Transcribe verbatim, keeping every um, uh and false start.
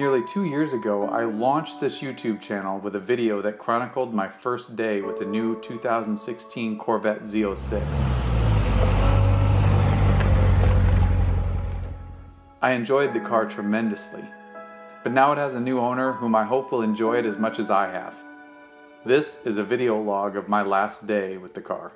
Nearly two years ago, I launched this YouTube channel with a video that chronicled my first day with the new two thousand sixteen Corvette Z oh six. I enjoyed the car tremendously, but now it has a new owner whom I hope will enjoy it as much as I have. This is a video log of my last day with the car.